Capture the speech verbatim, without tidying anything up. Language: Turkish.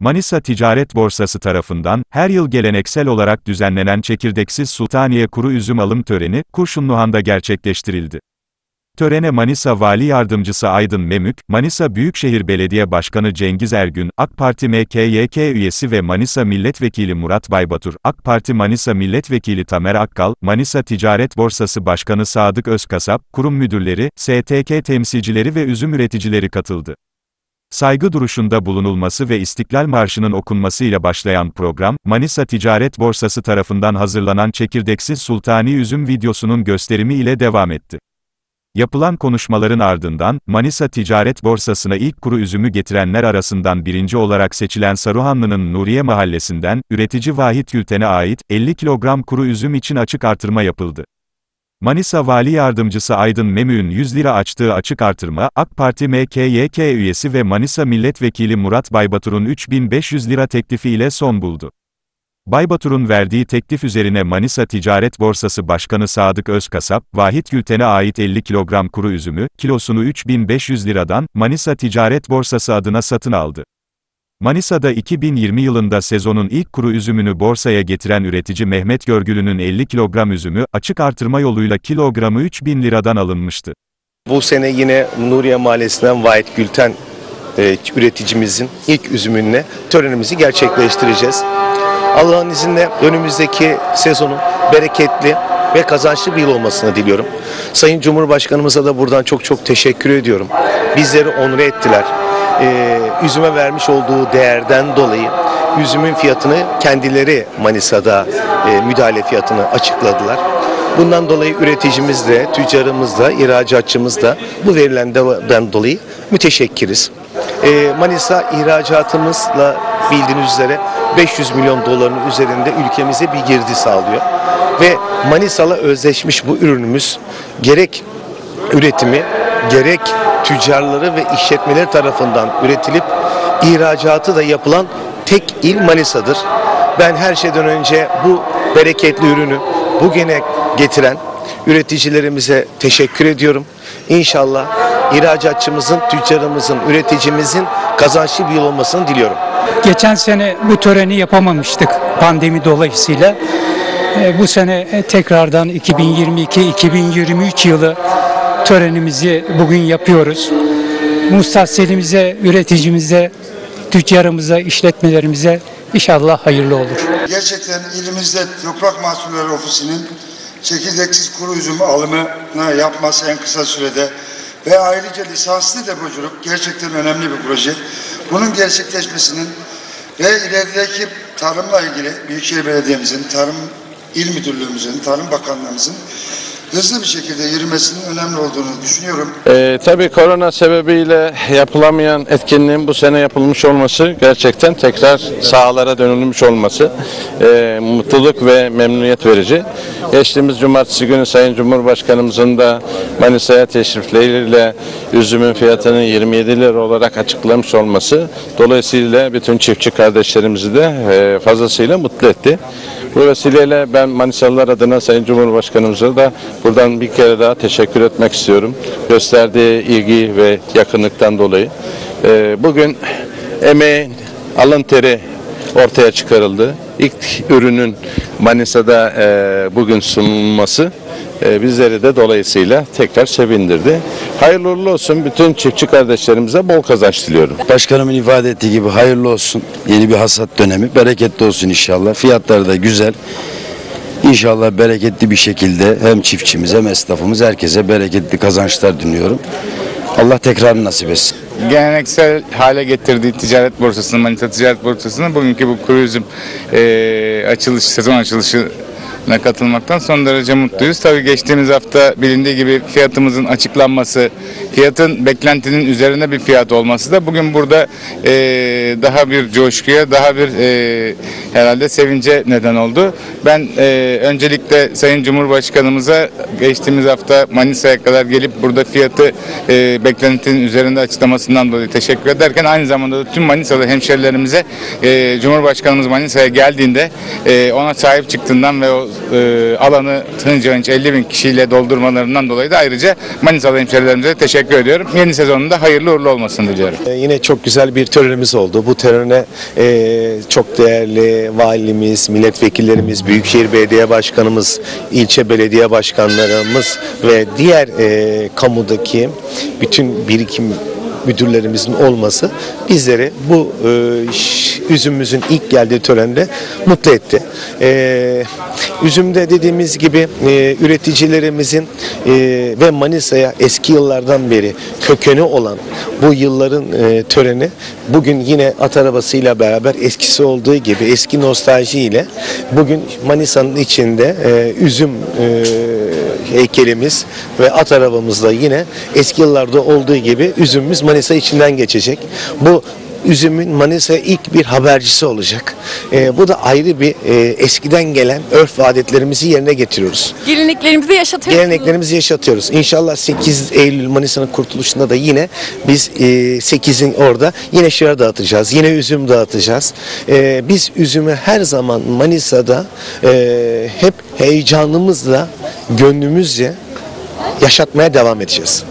Manisa Ticaret Borsası tarafından, her yıl geleneksel olarak düzenlenen çekirdeksiz Sultaniye Kuru Üzüm Alım Töreni, Kurşunluhan'da gerçekleştirildi. Törene Manisa Vali Yardımcısı Aydın Memük, Manisa Büyükşehir Belediye Başkanı Cengiz Ergün, AK Parti M K Y K üyesi ve Manisa Milletvekili Murat Baybatur, AK Parti Manisa Milletvekili Tamer Akkal, Manisa Ticaret Borsası Başkanı Sadık Özkasap, kurum müdürleri, S T K temsilcileri ve üzüm üreticileri katıldı. Saygı duruşunda bulunulması ve İstiklal Marşı'nın okunmasıyla başlayan program, Manisa Ticaret Borsası tarafından hazırlanan çekirdeksiz Sultani Üzüm videosunun gösterimi ile devam etti. Yapılan konuşmaların ardından, Manisa Ticaret Borsası'na ilk kuru üzümü getirenler arasından birinci olarak seçilen Saruhanlı'nın Nuriye Mahallesi'nden, üretici Vahit Yülten'e ait, elli kilogram kuru üzüm için açık artırma yapıldı. Manisa Vali Yardımcısı Aydın Memük'ün yüz lira açtığı açık artırma, AK Parti M K Y K üyesi ve Manisa Milletvekili Murat Baybatur'un üç bin beş yüz lira teklifiyle son buldu. Baybatur'un verdiği teklif üzerine Manisa Ticaret Borsası Başkanı Sadık Özkasap, Vahit Gülten'e ait elli kilogram kuru üzümü, kilosunu üç bin beş yüz liradan, Manisa Ticaret Borsası adına satın aldı. Manisa'da iki bin yirmi yılında sezonun ilk kuru üzümünü borsaya getiren üretici Mehmet Görgülü'nün elli kilogram üzümü, açık artırma yoluyla kilogramı üç bin liradan alınmıştı. Bu sene yine Nuriye Mahallesi'nden Vahit Gülten e, üreticimizin ilk üzümünle törenimizi gerçekleştireceğiz. Allah'ın izniyle önümüzdeki sezonun bereketli ve kazançlı bir yıl olmasını diliyorum. Sayın Cumhurbaşkanımıza da buradan çok çok teşekkür ediyorum. Bizleri onur ettiler. Ee, üzüme vermiş olduğu değerden dolayı üzümün fiyatını kendileri Manisa'da e, müdahale fiyatını açıkladılar. Bundan dolayı üreticimiz de, tüccarımız da, ihracatçımız da bu verilenden dolayı müteşekkiriz. Ee, Manisa ihracatımızla bildiğiniz üzere beş yüz milyon doların üzerinde ülkemize bir girdi sağlıyor. Ve Manisa'la özleşmiş bu ürünümüz gerek üretimi, gerek tüccarları ve işletmeler tarafından üretilip ihracatı da yapılan tek il Manisa'dır. Ben her şeyden önce bu bereketli ürünü bugüne getiren üreticilerimize teşekkür ediyorum. İnşallah ihracatçımızın, tüccarımızın, üreticimizin kazançlı bir yıl olmasını diliyorum. Geçen sene bu töreni yapamamıştık pandemi dolayısıyla. Bu sene tekrardan iki bin yirmi iki iki bin yirmi üç yılı törenimizi bugün yapıyoruz. Mustahsilimize, üreticimize, tüccarımıza, işletmelerimize inşallah hayırlı olur. Gerçekten ilimizde Toprak Mahsulleri Ofisi'nin çekirdeksiz kuru üzüm alımını yapması en kısa sürede ve ayrıca lisanslı depoculuk gerçekten önemli bir proje. Bunun gerçekleşmesinin ve ilerideki tarımla ilgili Büyükşehir Belediye'mizin, Tarım İl Müdürlüğümüzün, Tarım Bakanlığımızın hızlı bir şekilde yürümesinin önemli olduğunu düşünüyorum. Ee, tabii korona sebebiyle yapılamayan etkinliğin bu sene yapılmış olması, gerçekten tekrar sahalara dönülmüş olması e, mutluluk ve memnuniyet verici. Geçtiğimiz cumartesi günü Sayın Cumhurbaşkanımızın da Manisa'ya teşrifleriyle üzümün fiyatının yirmi yedi lira olarak açıklamış olması, dolayısıyla bütün çiftçi kardeşlerimizi de e, fazlasıyla mutlu etti. Bu vesileyle ben Manisalılar adına Sayın Cumhurbaşkanımıza da buradan bir kere daha teşekkür etmek istiyorum. Gösterdiği ilgi ve yakınlıktan dolayı. Bugün emeğin, alın teri ortaya çıkarıldı. İlk ürünün Manisa'da bugün sunulması bizleri de dolayısıyla tekrar sevindirdi. Hayırlı uğurlu olsun, bütün çiftçi kardeşlerimize bol kazanç diliyorum. Başkanımın ifade ettiği gibi hayırlı olsun. Yeni bir hasat dönemi, bereketli olsun inşallah. Fiyatları da güzel. İnşallah bereketli bir şekilde hem çiftçimize hem esnafımız, herkese bereketli kazançlar diliyorum. Allah tekrarını nasip etsin. Geleneksel hale getirdiği ticaret borsasının, Manisa Ticaret Borsası'nın bugünkü bu kuru üzüm e, açılış, sezon açılışı katılmaktan son derece mutluyuz. Tabii geçtiğimiz hafta bilindiği gibi fiyatımızın açıklanması, fiyatın beklentinin üzerine bir fiyat olması da bugün burada e, daha bir coşkuya, daha bir e, herhalde sevince neden oldu. Ben e, öncelikle Sayın Cumhurbaşkanımıza geçtiğimiz hafta Manisa'ya kadar gelip burada fiyatı e, beklentinin üzerinde açıklamasından dolayı teşekkür ederken, aynı zamanda da tüm Manisalı hemşerilerimize e, Cumhurbaşkanımız Manisa'ya geldiğinde e, ona sahip çıktığından ve o e, alanı hınca elli bin kişiyle doldurmalarından dolayı da ayrıca Manisalı hemşerilerimize teşekkür ediyorum. Yeni sezonunda hayırlı uğurlu olmasını diliyorum. E, yine çok güzel bir törenimiz oldu. Bu törene e, çok değerli valimiz, milletvekillerimiz, Büyükşehir Belediye Başkanımız, ilçe belediye başkanlarımız ve diğer e, kamudaki bütün birikim müdürlerimizin olması bizleri bu e, üzümümüzün ilk geldiği törende mutlu etti. E, üzümde dediğimiz gibi e, üreticilerimizin e, ve Manisa'ya eski yıllardan beri kökeni olan bu yılların e, töreni bugün yine at arabasıyla beraber eskisi olduğu gibi eski nostaljiyle bugün Manisa'nın içinde e, üzüm e, heykelimiz ve at arabamızla yine eski yıllarda olduğu gibi üzümümüz Manisa içinden geçecek. Bu üzümün Manisa'ya ilk bir habercisi olacak. E, bu da ayrı bir e, eskiden gelen örf adetlerimizi yerine getiriyoruz. Geleneklerimizi yaşatıyoruz. Geleneklerimizi yaşatıyoruz. İnşallah sekiz Eylül Manisa'nın kurtuluşunda da yine biz e, sekizin orada yine şıra dağıtacağız. Yine üzüm dağıtacağız. E, biz üzümü her zaman Manisa'da e, hep heyecanımızla, gönlümüzce yaşatmaya devam edeceğiz.